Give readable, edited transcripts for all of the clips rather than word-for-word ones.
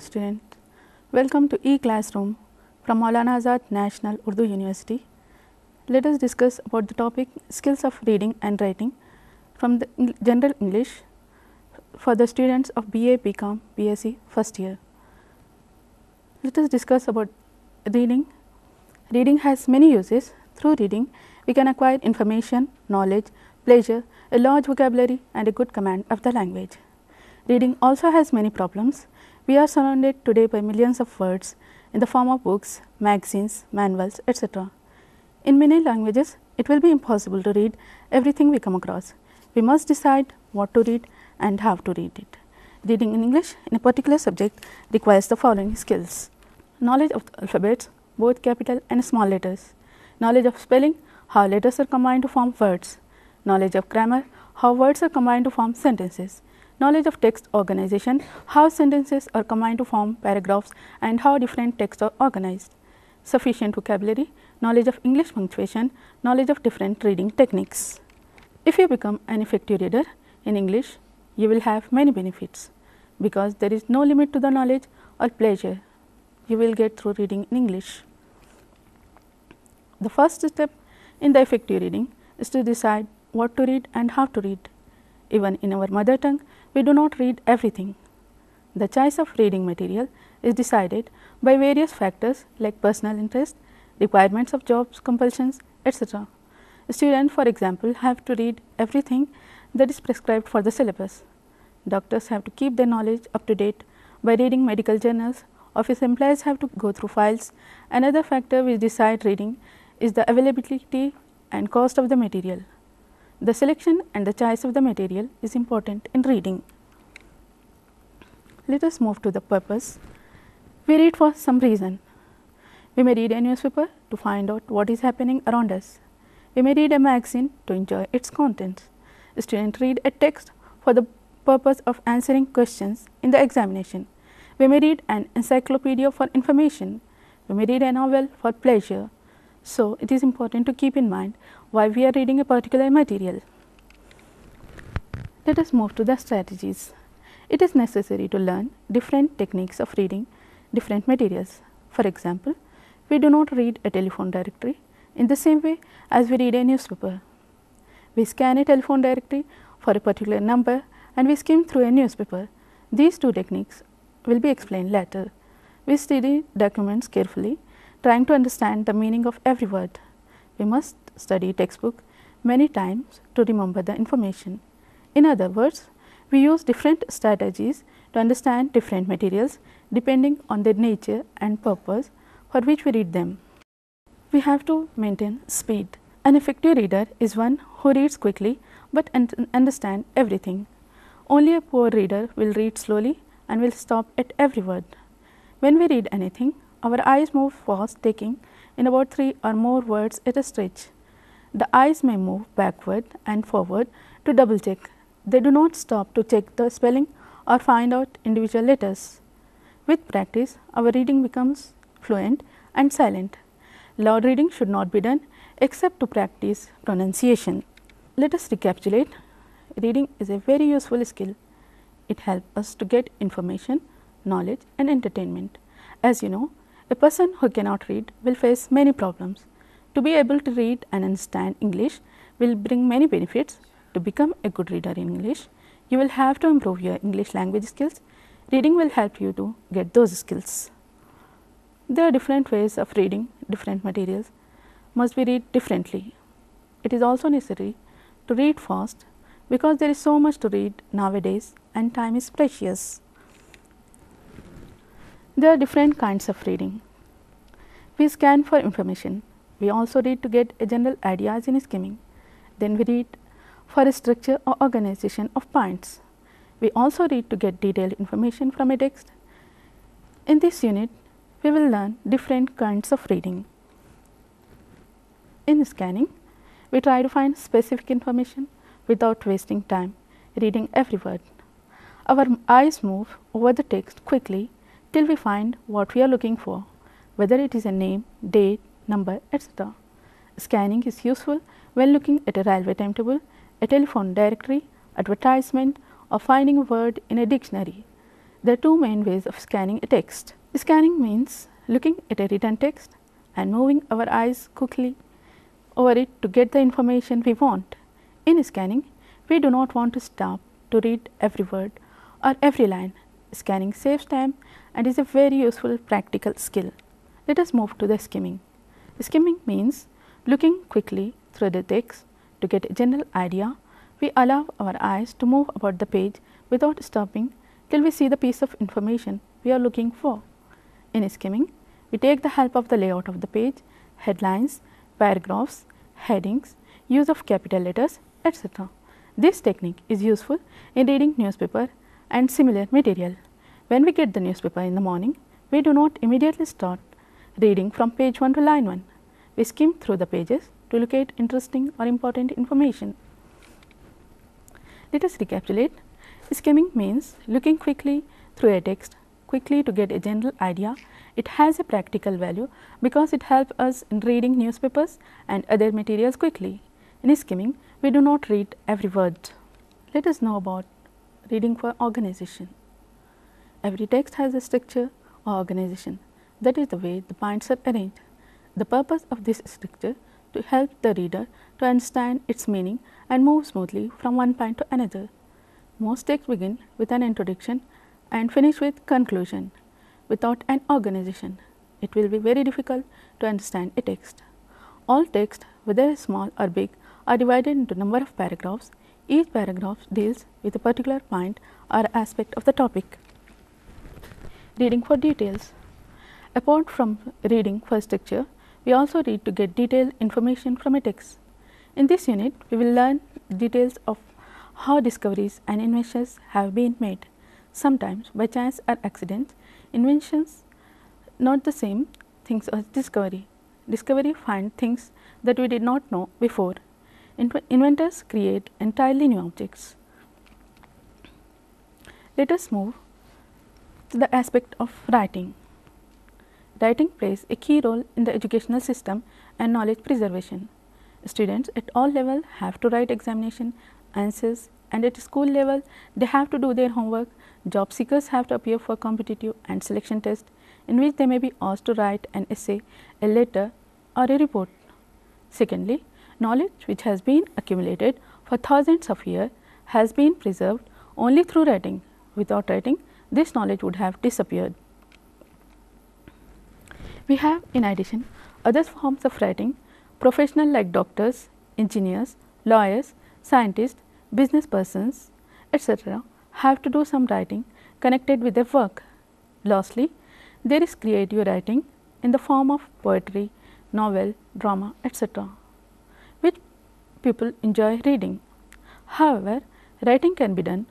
Dear students, welcome to E-Classroom from Maulana Azad National Urdu University. Let us discuss about the topic skills of reading and writing from the general English for the students of BA, BCom, BSc first year. Let us discuss about reading. Reading has many uses. Through reading, we can acquire information, knowledge, pleasure, a large vocabulary and a good command of the language. Reading also has many problems. We are surrounded today by millions of words in the form of books, magazines, manuals, etc. In many languages, it will be impossible to read everything we come across. We must decide what to read and how to read it. Reading in English in a particular subject requires the following skills: knowledge of the alphabets, both capital and small letters; knowledge of spelling, how letters are combined to form words; knowledge of grammar, how words are combined to form sentences; knowledge of text organization, how sentences are combined to form paragraphs and how different texts are organized; sufficient vocabulary, knowledge of English punctuation, knowledge of different reading techniques. If you become an effective reader in English, you will have many benefits because there is no limit to the knowledge or pleasure you will get through reading in English. The first step in the effective reading is to decide what to read and how to read. Even in our mother tongue, we do not read everything. The choice of reading material is decided by various factors like personal interest, requirements of jobs, compulsions, etc. Students, for example, have to read everything that is prescribed for the syllabus. Doctors have to keep their knowledge up to date by reading medical journals. Office employees have to go through files. Another factor which decides reading is the availability and cost of the material. The selection and the choice of the material is important in reading. Let us move to the purpose. We read for some reason. We may read a newspaper to find out what is happening around us. We may read a magazine to enjoy its contents. Students read a text for the purpose of answering questions in the examination. We may read an encyclopedia for information. We may read a novel for pleasure. So, it is important to keep in mind why we are reading a particular material. Let us move to the strategies. It is necessary to learn different techniques of reading different materials. For example, we do not read a telephone directory in the same way as we read a newspaper. We scan a telephone directory for a particular number and we skim through a newspaper. These two techniques will be explained later. We study documents carefully, trying to understand the meaning of every word. We must study textbook many times to remember the information. In other words, we use different strategies to understand different materials depending on their nature and purpose for which we read them. We have to maintain speed. An effective reader is one who reads quickly but understands everything. Only a poor reader will read slowly and will stop at every word. When we read anything, our eyes move fast, taking in about 3 or more words at a stretch. The eyes may move backward and forward to double check. They do not stop to check the spelling or find out individual letters. With practice, our reading becomes fluent and silent. Loud reading should not be done except to practice pronunciation. Let us recapitulate. Reading is a very useful skill. It helps us to get information, knowledge and entertainment. As you know, a person who cannot read will face many problems. To be able to read and understand English will bring many benefits. To become a good reader in English, you will have to improve your English language skills. Reading will help you to get those skills. There are different ways of reading different materials. Must we read differently? It is also necessary to read fast because there is so much to read nowadays and time is precious. There are different kinds of reading. We scan for information. We also read to get a general ideas in skimming. Then we read for a structure or organization of points. We also read to get detailed information from a text. In this unit, we will learn different kinds of reading. In scanning, we try to find specific information without wasting time reading every word. Our eyes move over the text quickly till we find what we are looking for, whether it is a name, date, number, etc. Scanning is useful when looking at a railway timetable, a telephone directory, advertisement, or finding a word in a dictionary. There are two main ways of scanning a text. Scanning means looking at a written text and moving our eyes quickly over it to get the information we want. In scanning, we do not want to stop to read every word or every line. Scanning saves time and is a very useful practical skill. Let us move to the skimming. Skimming means looking quickly through the text to get a general idea. We allow our eyes to move about the page without stopping till we see the piece of information we are looking for. In skimming, we take the help of the layout of the page, headlines, paragraphs, headings, use of capital letters, etc. This technique is useful in reading newspaper and similar material. When we get the newspaper in the morning, we do not immediately start reading from page 1 to line 1. We skim through the pages to locate interesting or important information. Let us recapitulate. Skimming means looking quickly through a text quickly to get a general idea. It has a practical value because it helps us in reading newspapers and other materials quickly. In skimming, we do not read every word. Let us know about reading for organization. Every text has a structure or organization. That is the way the points are arranged. The purpose of this structure to help the reader to understand its meaning and move smoothly from one point to another. Most texts begin with an introduction and finish with conclusion. Without an organization, it will be very difficult to understand a text. All texts, whether small or big, are divided into a number of paragraphs. Each paragraph deals with a particular point or aspect of the topic. Reading for details. Apart from reading for structure, we also read to get detailed information from a text. In this unit, we will learn details of how discoveries and inventions have been made. Sometimes by chance or accident, inventions not the same things as discovery. Discovery find things that we did not know before. Inventors create entirely new objects. Let us move to the aspect of writing. Writing plays a key role in the educational system and knowledge preservation. Students at all levels have to write examination answers, and at school level they have to do their homework. Job seekers have to appear for competitive and selection tests in which they may be asked to write an essay, a letter or a report. Secondly, knowledge which has been accumulated for thousands of years has been preserved only through writing. Without writing, this knowledge would have disappeared. We have in addition other forms of writing, professional like doctors, engineers, lawyers, scientists, business persons, etc. have to do some writing connected with their work. Lastly, there is creative writing in the form of poetry, novel, drama, etc., which people enjoy reading. However, writing can be done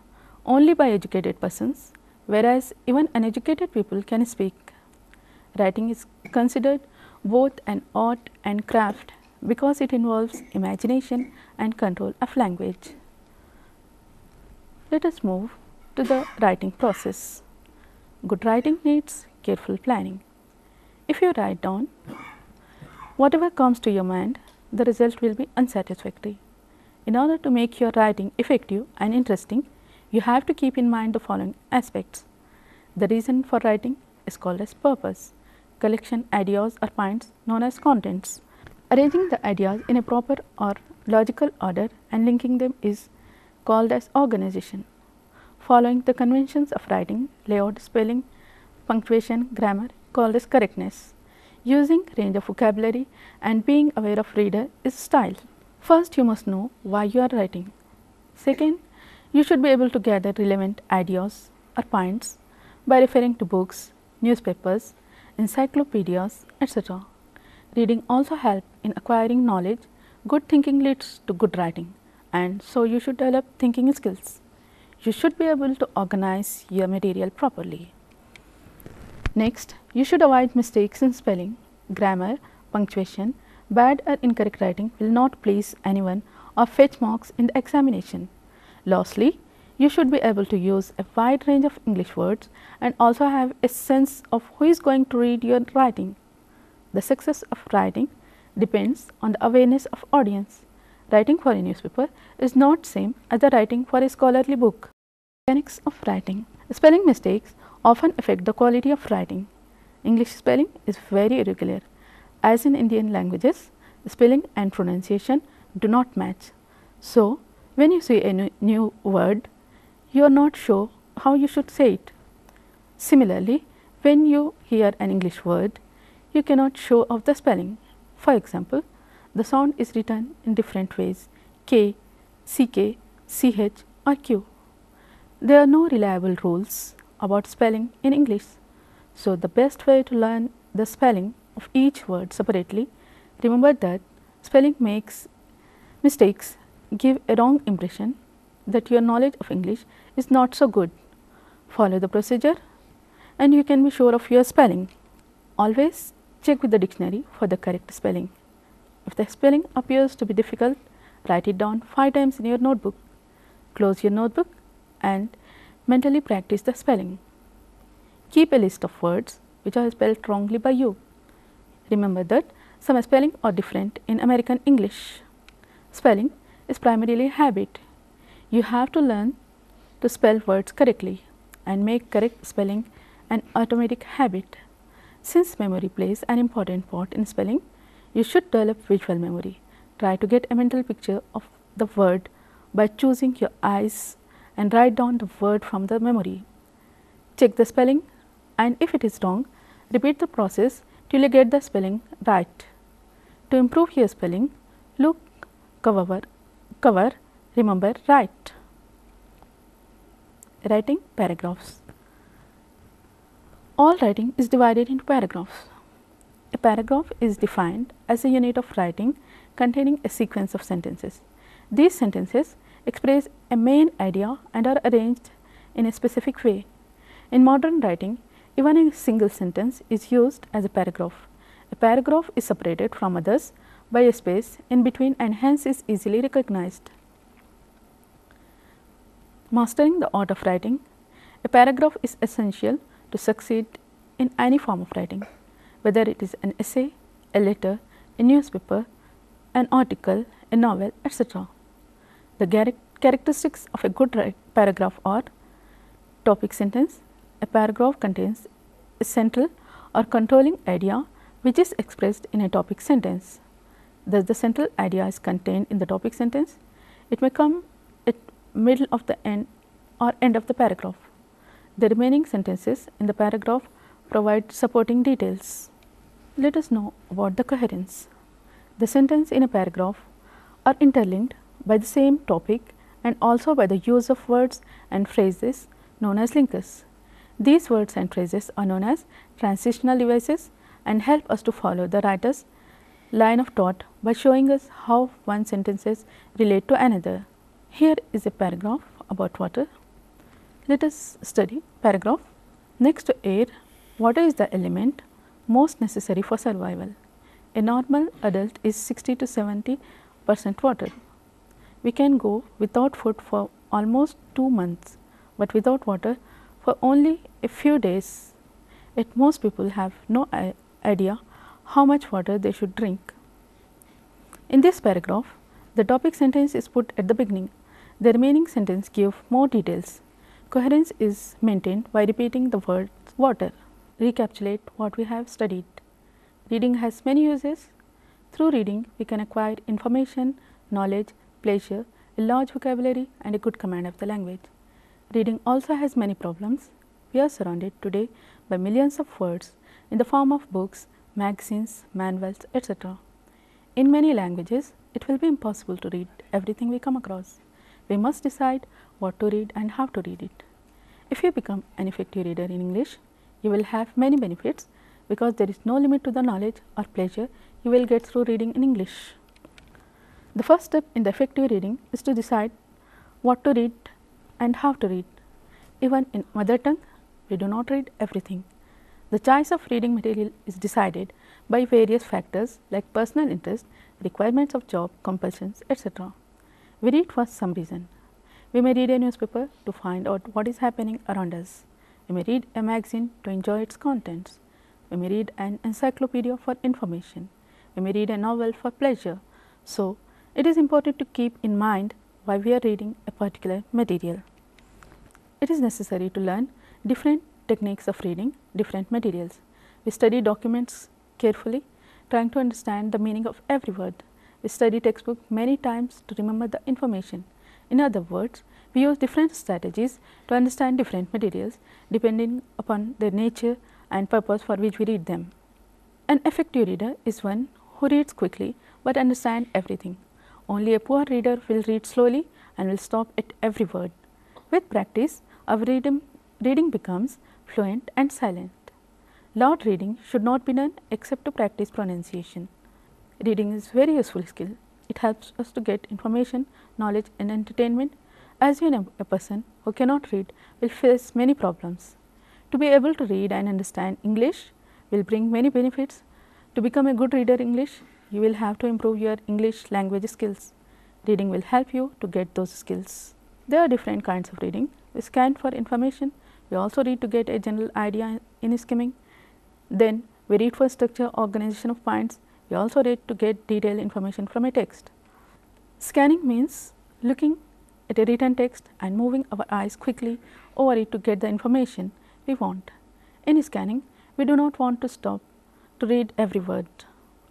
only by educated persons, whereas even uneducated people can speak. Writing is considered both an art and craft because it involves imagination and control of language. Let us move to the writing process. Good writing needs careful planning. If you write down whatever comes to your mind, the result will be unsatisfactory. In order to make your writing effective and interesting, you have to keep in mind the following aspects. The reason for writing is called as purpose. Collection ideas or points known as contents. Arranging the ideas in a proper or logical order and linking them is called as organization. Following the conventions of writing, layout, spelling, punctuation, grammar, called as correctness. Using range of vocabulary and being aware of reader is style. First, you must know why you are writing. Second, you should be able to gather relevant ideas or points by referring to books, newspapers, encyclopedias, etc. Reading also helps in acquiring knowledge. Good thinking leads to good writing, and so you should develop thinking skills. You should be able to organize your material properly. Next, you should avoid mistakes in spelling, grammar, punctuation. Bad or incorrect writing will not please anyone or fetch marks in the examination. Lastly, you should be able to use a wide range of English words and also have a sense of who is going to read your writing. The success of writing depends on the awareness of audience. Writing for a newspaper is not same as the writing for a scholarly book. Mechanics of writing. Spelling mistakes often affect the quality of writing. English spelling is very irregular. As in Indian languages, spelling and pronunciation do not match. So, when you see a new word, you are not sure how you should say it. Similarly, when you hear an English word, you cannot show off the spelling. For example, the sound is written in different ways: K, CK, CH or Q. There are no reliable rules about spelling in English. So, the best way to learn the spelling of each word separately. Remember that spelling mistakes give a wrong impression that your knowledge of English is not so good. Follow the procedure and you can be sure of your spelling. Always check with the dictionary for the correct spelling. If the spelling appears to be difficult, write it down 5 times in your notebook. Close your notebook and mentally practice the spelling. Keep a list of words which are spelled wrongly by you. Remember that some spelling are different in American English. Spelling is primarily a habit. You have to learn to spell words correctly and make correct spelling an automatic habit. Since memory plays an important part in spelling, you should develop visual memory. Try to get a mental picture of the word by choosing your eyes and write down the word from the memory. Check the spelling and if it is wrong, repeat the process till you get the spelling right. To improve your spelling, look, cover, remember, write. Writing paragraphs. All writing is divided into paragraphs. A paragraph is defined as a unit of writing containing a sequence of sentences. These sentences express a main idea and are arranged in a specific way. In modern writing, even a single sentence is used as a paragraph. A paragraph is separated from others by a space in between and hence is easily recognized. Mastering the art of writing. A paragraph is essential to succeed in any form of writing, whether it is an essay, a letter, a newspaper, an article, a novel, etc. The characteristics of a good paragraph are: topic sentence. A paragraph contains a central or controlling idea which is expressed in a topic sentence. Thus, the central idea is contained in the topic sentence. It may come at middle of the end or end of the paragraph. The remaining sentences in the paragraph provide supporting details. Let us know about the coherence. The sentences in a paragraph are interlinked by the same topic and also by the use of words and phrases known as linkers. These words and phrases are known as transitional devices and help us to follow the writer's line of thought by showing us how one sentences relate to another. Here is a paragraph about water. Let us study paragraph. Next to air, water is the element most necessary for survival. A normal adult is 60 to 70% water. We can go without food for almost 2 months, but without water for only a few days. Yet most people have no idea how much water they should drink. In this paragraph, the topic sentence is put at the beginning. The remaining sentence gives more details. Coherence is maintained by repeating the word water. Recapitulate what we have studied. Reading has many uses. Through reading, we can acquire information, knowledge, pleasure, a large vocabulary and a good command of the language. Reading also has many problems. We are surrounded today by millions of words in the form of books, magazines, manuals, etc. In many languages, it will be impossible to read everything we come across. We must decide what to read and how to read it. If you become an effective reader in English, you will have many benefits because there is no limit to the knowledge or pleasure you will get through reading in English. The first step in the effective reading is to decide what to read and how to read. Even in mother tongue, we do not read everything. The choice of reading material is decided by various factors like personal interest, requirements of job, compulsions, etc. We read for some reason. We may read a newspaper to find out what is happening around us. We may read a magazine to enjoy its contents. We may read an encyclopedia for information. We may read a novel for pleasure. So, it is important to keep in mind why we are reading a particular material. It is necessary to learn different techniques of reading different materials. We study documents carefully, trying to understand the meaning of every word. We study textbook many times to remember the information. In other words, we use different strategies to understand different materials depending upon their nature and purpose for which we read them. An effective reader is one who reads quickly but understands everything. Only a poor reader will read slowly and will stop at every word. With practice, our reading becomes fluent and silent. Loud reading should not be done except to practice pronunciation. Reading is a very useful skill. It helps us to get information, knowledge and entertainment. As you know, a person who cannot read will face many problems. To be able to read and understand English will bring many benefits. To become a good reader English, you will have to improve your English language skills. Reading will help you to get those skills. There are different kinds of reading. We scan for information. We also read to get a general idea in skimming. Then we read for structure, organization of points. We also read to get detailed information from a text. Scanning means looking at a written text and moving our eyes quickly over it to get the information we want. In scanning, we do not want to stop to read every word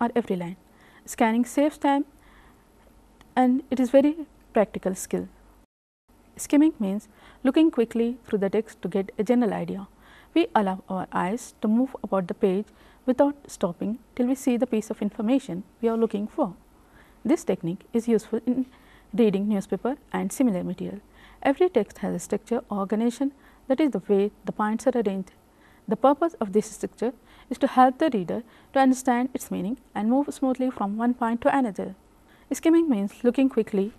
or every line. Scanning saves time and it is very practical skill. Skimming means looking quickly through the text to get a general idea. We allow our eyes to move about the page without stopping till we see the piece of information we are looking for. This technique is useful in reading newspaper and similar material. Every text has a structure or organization, that is the way the points are arranged. The purpose of this structure is to help the reader to understand its meaning and move smoothly from one point to another. Skimming means looking quickly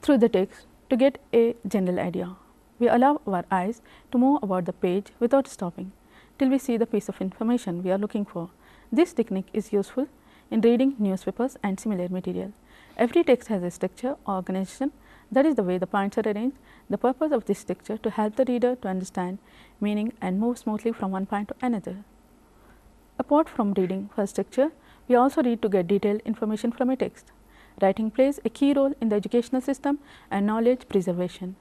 through the text to get a general idea. We allow our eyes to move about the page without stopping till we see the piece of information we are looking for. This technique is useful in reading newspapers and similar material. Every text has a structure or organization, that is the way the points are arranged. The purpose of this structure to help the reader to understand meaning and move smoothly from one point to another. Apart from reading for structure, we also read to get detailed information from a text. Writing plays a key role in the educational system and knowledge preservation.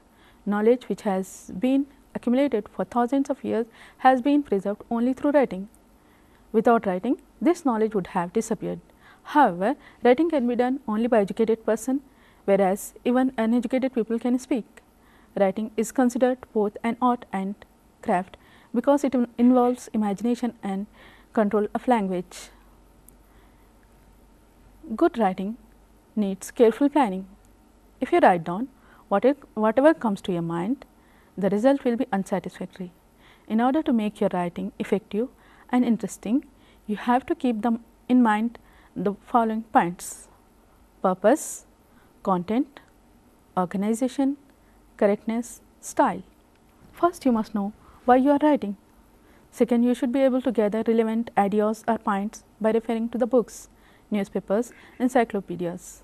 Knowledge which has been accumulated for thousands of years has been preserved only through writing. Without writing, this knowledge would have disappeared. However, writing can be done only by educated person, whereas even uneducated people can speak. Writing is considered both an art and craft because it involves imagination and control of language. Good writing needs careful planning. If you write down whatever comes to your mind, the result will be unsatisfactory. In order to make your writing effective and interesting, you have to keep in mind the following points: purpose, content, organization, correctness, style. First, you must know why you are writing. Second, you should be able to gather relevant ideas or points by referring to the books, newspapers, encyclopedias.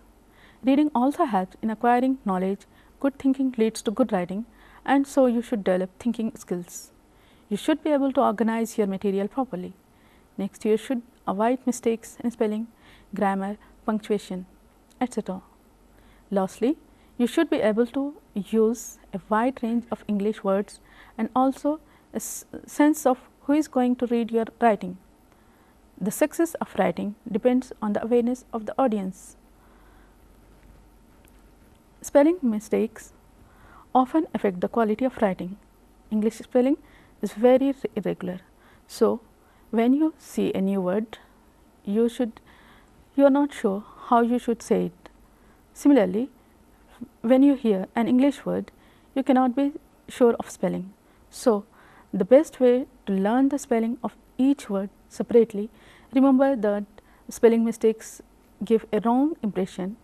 Reading also helps in acquiring knowledge. Good thinking leads to good writing, and so you should develop thinking skills. You should be able to organize your material properly. Next, you should avoid mistakes in spelling, grammar, punctuation, etc. Lastly, you should be able to use a wide range of English words and also a sense of who is going to read your writing. The success of writing depends on the awareness of the audience. Spelling mistakes often affect the quality of writing. English spelling is very irregular. So, when you see a new word, you are not sure how you should say it. Similarly, when you hear an English word, you cannot be sure of spelling. So, the best way to learn the spelling of each word separately, remember that spelling mistakes give a wrong impression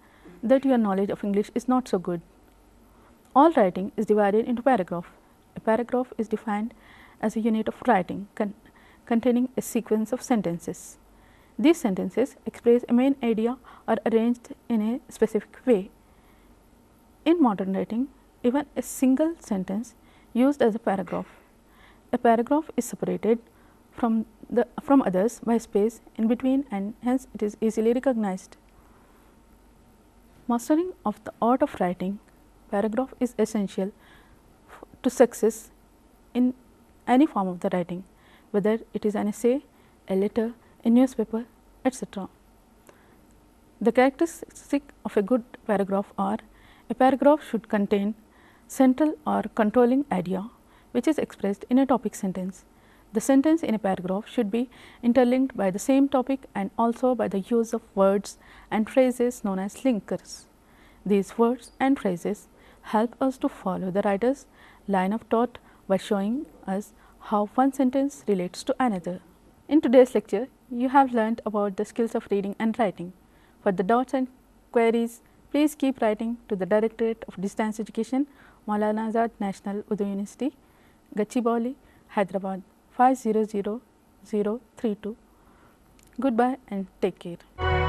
that your knowledge of English is not so good. All writing is divided into paragraphs. A paragraph is defined as a unit of writing containing a sequence of sentences. These sentences express a main idea or arranged in a specific way. In modern writing, even a single sentence used as a paragraph. A paragraph is separated from others by space in between, and hence it is easily recognized. Mastering of the art of writing paragraph is essential to success in any form of the writing, whether it is an essay, a letter, a newspaper, etc. The characteristic of a good paragraph are: a paragraph should contain central or controlling idea which is expressed in a topic sentence. The sentence in a paragraph should be interlinked by the same topic and also by the use of words and phrases known as linkers. These words and phrases help us to follow the writer's line of thought by showing us how one sentence relates to another. In today's lecture, you have learnt about the skills of reading and writing. For the doubts and queries, please keep writing to the Directorate of Distance Education, Maulana Azad National Urdu University, Gachibali, Hyderabad 500032. Goodbye and take care.